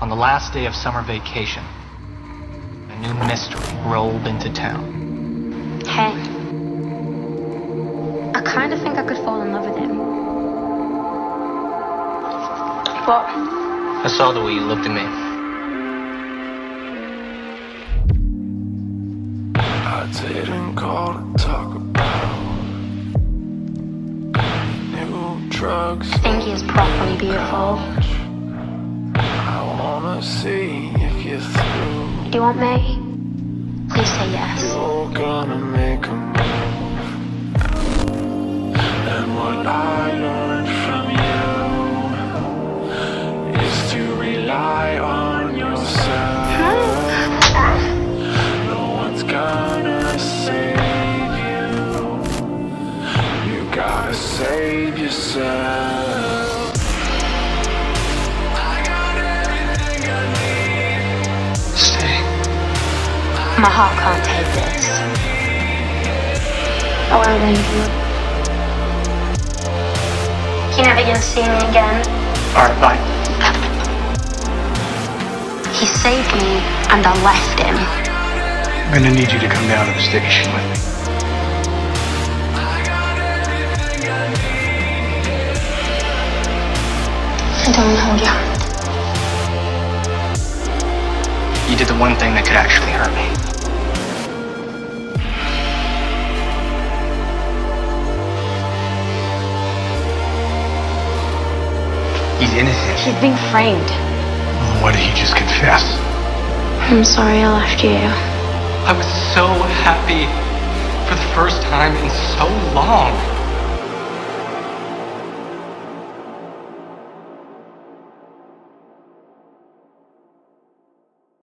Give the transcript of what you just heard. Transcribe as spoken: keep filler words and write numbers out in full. On the last day of summer vacation, a new mystery rolled into town. Hey, I kind of think I could fall in love with him. What? I saw the way you looked at me. I didn't call to talk about new drugs. I think he's properly beautiful. I wanna see if you're through. Do you want me? Please say yes. You're gonna make a move, and what I learned from you is to rely on yourself. No one's gonna save you. You gotta save yourself. I got everything I need. Stay. My heart can't take this. I won't leave you. You're never gonna see me again. Alright, bye. He saved me, and I left him. I'm gonna need you to come down to the station with me. I don't want to hold your hand. You did the one thing that could actually hurt me. He's innocent. He's being framed. What did he just confess? I'm sorry I left you. I was so happy for the first time in so long.